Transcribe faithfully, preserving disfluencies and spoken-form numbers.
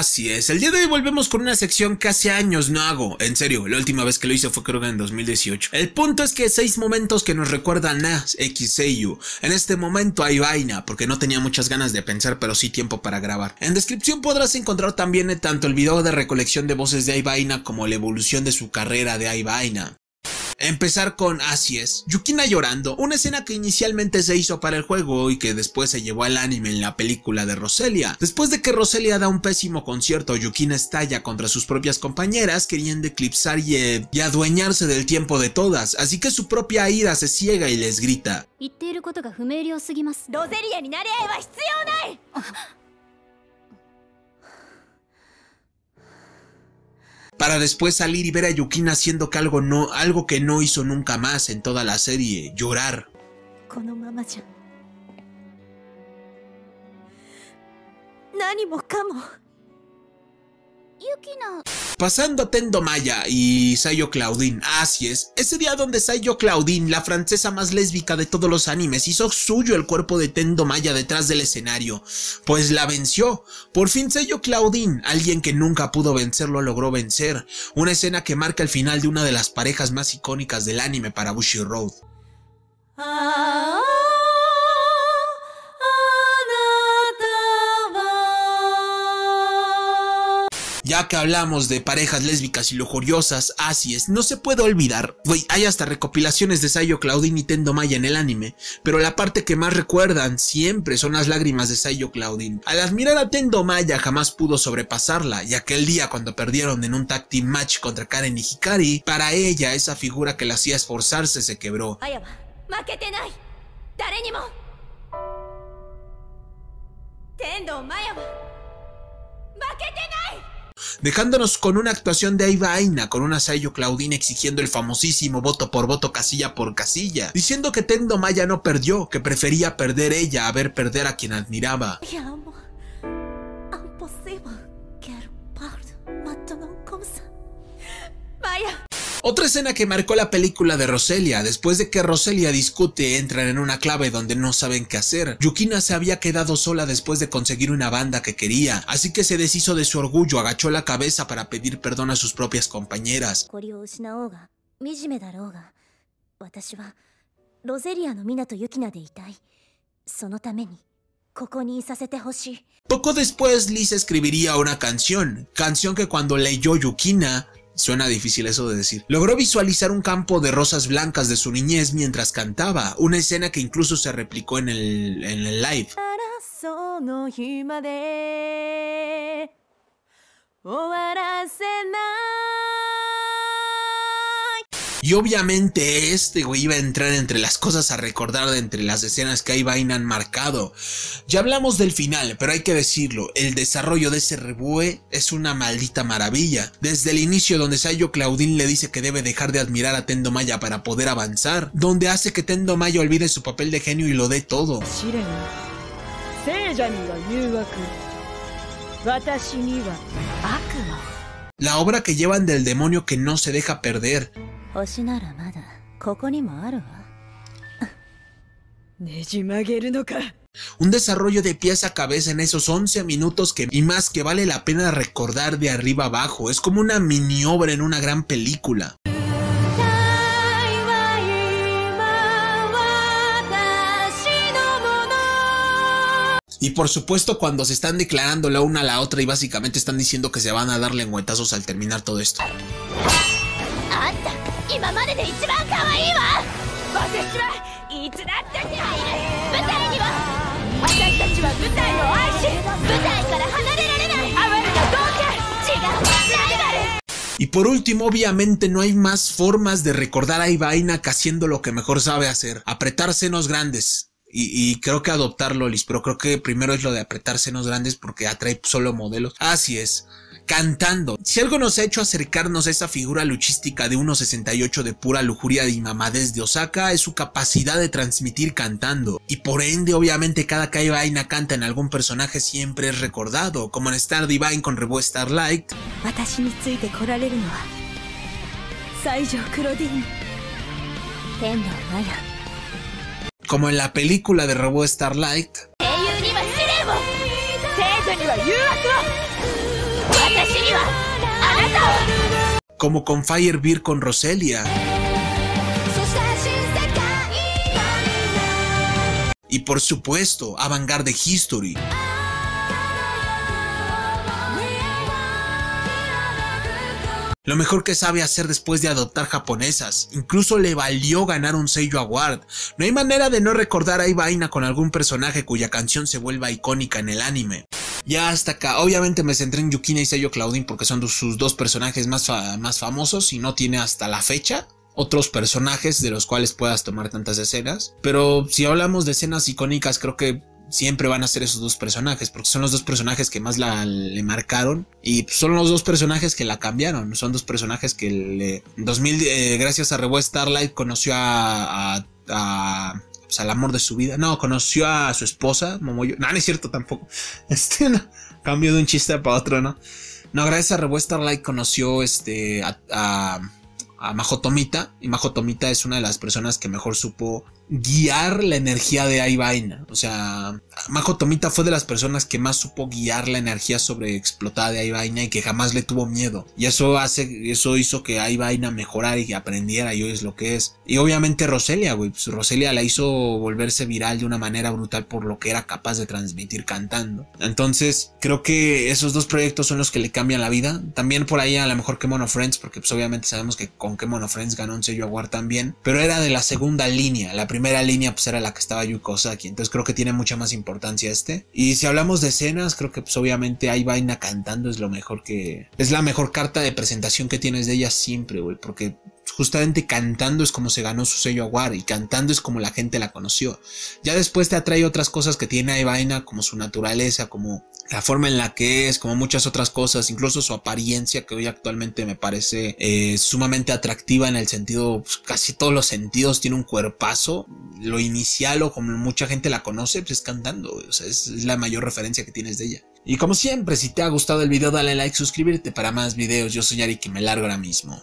Así es, el día de hoy volvemos con una sección que hace años no hago. En serio, la última vez que lo hice fue creo que en dos mil dieciocho. El punto es que seis momentos que nos recuerdan a X Seiyuu. En este momento hay vaina, porque no tenía muchas ganas de pensar, pero sí tiempo para grabar. En descripción podrás encontrar también tanto el video de recolección de voces de Aiba Aina como la evolución de su carrera de Aiba Aina. Empezar con, así es, Yukina llorando, una escena que inicialmente se hizo para el juego y que después se llevó al anime en la película de Roselia. Después de que Roselia da un pésimo concierto, Yukina estalla contra sus propias compañeras queriendo eclipsar y, eh, y adueñarse del tiempo de todas, así que su propia ira se ciega y les grita. Para después salir y ver a Yukina haciendo que algo, no, algo que no hizo nunca más en toda la serie, llorar. Pasando a Tendo Maya y Saijo Claudine, así es, ese día donde Saijo Claudine, la francesa más lésbica de todos los animes, hizo suyo el cuerpo de Tendo Maya detrás del escenario, pues la venció. Por fin Saijo Claudine, alguien que nunca pudo vencerlo, logró vencer, una escena que marca el final de una de las parejas más icónicas del anime para Bushiroad. Ah. Ya que hablamos de parejas lésbicas y lujuriosas, así es, no se puede olvidar. Wey, hay hasta recopilaciones de Saijo Claudine y Tendo Maya en el anime, pero la parte que más recuerdan siempre son las lágrimas de Saijo Claudine. Al admirar a Tendo Maya jamás pudo sobrepasarla, y aquel día cuando perdieron en un tag team match contra Karen y Hikari, para ella esa figura que la hacía esforzarse se quebró. Dejándonos con una actuación de Aiba Aina, con una Saijo Claudine exigiendo el famosísimo voto por voto, casilla por casilla, diciendo que Tendo Maya no perdió, que prefería perder ella a ver perder a quien admiraba. Otra escena que marcó la película de Roselia, después de que Roselia discute, entran en una clave donde no saben qué hacer. Yukina se había quedado sola después de conseguir una banda que quería, así que se deshizo de su orgullo, agachó la cabeza para pedir perdón a sus propias compañeras. Poco después Liz escribiría una canción, canción que cuando leyó Yukina... Suena difícil eso de decir. Logró visualizar un campo de rosas blancas de su niñez mientras cantaba, una escena que incluso se replicó en el, en el live. Y obviamente este güey iba a entrar entre las cosas a recordar de entre las escenas que Aiba Aina han marcado. Ya hablamos del final, pero hay que decirlo, el desarrollo de ese rebue es una maldita maravilla. Desde el inicio donde Saijo Claudine le dice que debe dejar de admirar a Tendo Maya para poder avanzar, donde hace que Tendo Maya olvide su papel de genio y lo dé todo. La obra que llevan del demonio que no se deja perder. Un desarrollo de pies a cabeza en esos once minutos que y más que vale la pena recordar de arriba abajo. Es como una mini obra en una gran película. Y por supuesto cuando se están declarando la una a la otra y básicamente están diciendo que se van a dar lengüetazos al terminar todo esto. Y por último, obviamente no hay más formas de recordar a Aiba Aina que haciendo lo que mejor sabe hacer, apretar senos grandes. Y, y creo que adoptarlo, Liz, pero creo que primero es lo de apretar senos grandes porque atrae solo modelos. Así es. Cantando. Si algo nos ha hecho acercarnos a esa figura luchística de uno sesenta y ocho de pura lujuria y mamadez de Osaka es su capacidad de transmitir cantando. Y por ende, obviamente, cada que Aiba Aina canta en algún personaje siempre es recordado, como en Star Divine con Rebo Starlight. Como en la película de Robot Starlight. Como con Firebeer con Roselia. Y por supuesto, Vanguard The History. Lo mejor que sabe hacer después de adoptar japonesas, incluso le valió ganar un Seiyuu Award. No hay manera de no recordar a Aiba Aina con algún personaje cuya canción se vuelva icónica en el anime. Ya hasta acá, obviamente me centré en Yukina y Saijo Claudine porque son sus dos personajes más, fa más famosos y no tiene hasta la fecha otros personajes de los cuales puedas tomar tantas escenas. Pero si hablamos de escenas icónicas, creo que siempre van a ser esos dos personajes, porque son los dos personajes que más la, le marcaron y son los dos personajes que la cambiaron. Son dos personajes que le, en dos mil, eh, gracias a Rebo Starlight conoció a, a, a pues, al amor de su vida. No, conoció a su esposa, Momoyo. No, no es cierto tampoco. Este, no, cambio de un chiste para otro, ¿no? No, gracias a Rebo Starlight conoció este, a... a a Maho Tomita, y Maho Tomita es una de las personas que mejor supo guiar la energía de Aiba Aina. O sea, Maho Tomita fue de las personas que más supo guiar la energía sobreexplotada de Aiba Aina y que jamás le tuvo miedo. Y eso hace, eso hizo que Aiba Aina mejorara y aprendiera, y hoy es lo que es. Y obviamente Roselia, güey, pues Roselia la hizo volverse viral de una manera brutal por lo que era capaz de transmitir cantando. Entonces, creo que esos dos proyectos son los que le cambian la vida. También por ahí a lo mejor que Mono Friends, porque pues obviamente sabemos que con que Mono Friends ganó un Seiyuu Award también, pero era de la segunda línea. La primera línea pues era la que estaba Yuko Saki, entonces creo que tiene mucha más importancia este. Y si hablamos de escenas, creo que pues obviamente Aiba Aina cantando es lo mejor que... es la mejor carta de presentación que tienes de ella siempre, güey, porque justamente cantando es como se ganó su Seiyuu Award y cantando es como la gente la conoció. Ya después te atrae otras cosas que tiene Aiba Aina, como su naturaleza, como la forma en la que es, como muchas otras cosas, incluso su apariencia, que hoy actualmente me parece eh, sumamente atractiva en el sentido, pues, casi todos los sentidos, tiene un cuerpazo. Lo inicial, o como mucha gente la conoce, pues es cantando, o sea, es, es la mayor referencia que tienes de ella. Y como siempre, si te ha gustado el video, dale like, suscribirte para más videos. Yo soy Ari, que me largo ahora mismo.